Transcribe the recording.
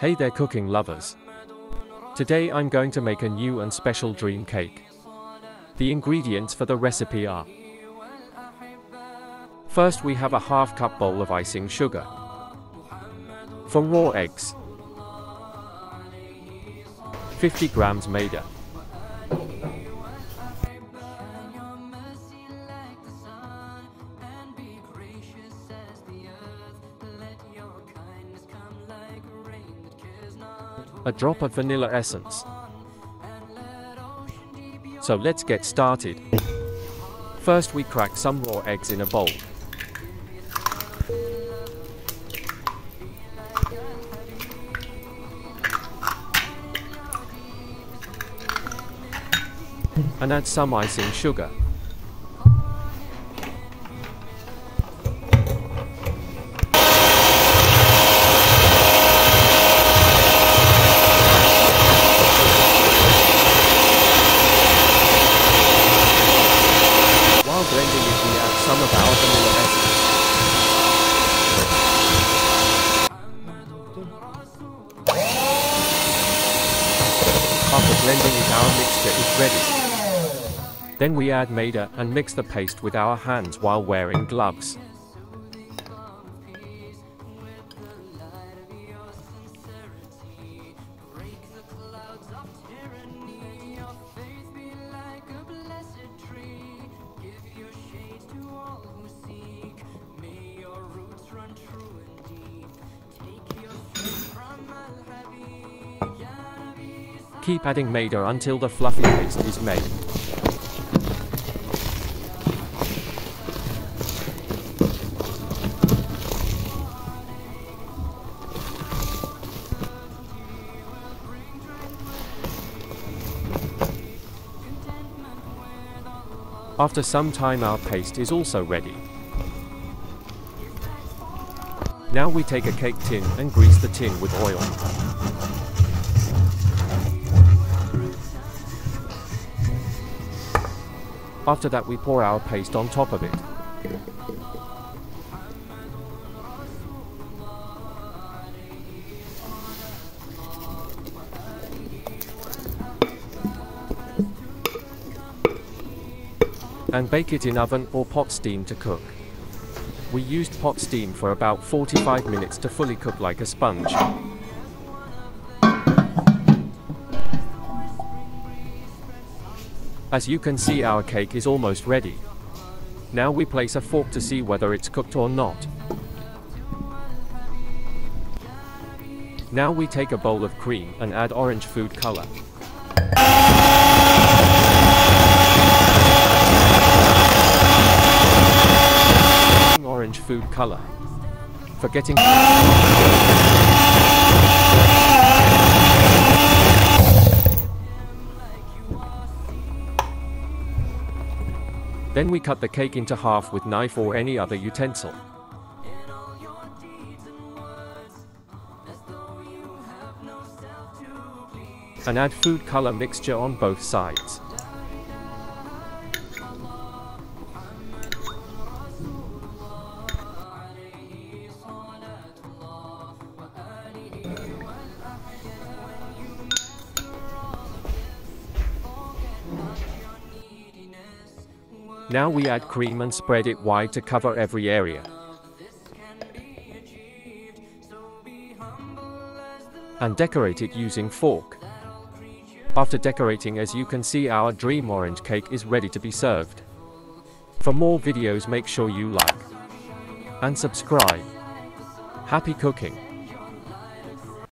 Hey there, cooking lovers. Today I'm going to make a new and special dream cake. The ingredients for the recipe are: first we have a half cup bowl of icing sugar, 4 raw eggs, 50 grams Maida, 1 drop of vanilla essence. So let's get started. First we crack some raw eggs in a bowl. And add some icing sugar. Some of our vanilla essence. After blending it, our mixture is ready. Then we add Maida and mix the paste with our hands while wearing gloves. Keep adding Maida until the fluffy paste is made. After some time, our paste is also ready. Now we take a cake tin and grease the tin with oil. After that, we pour our paste on top of it. And bake it in oven or pot steam to cook. We used pot steam for about 45 minutes to fully cook like a sponge. As you can see, our cake is almost ready. Now we place a fork to see whether it's cooked or not. Now we take a bowl of cream and add orange food color. Orange food color. Forgetting. Then we cut the cake into half with knife or any other utensil. And add food color mixture on both sides. Now we add cream and spread it wide to cover every area. And decorate it using fork. After decorating, as you can see, our dream orange cake is ready to be served. For more videos, make sure you like and subscribe. Happy cooking!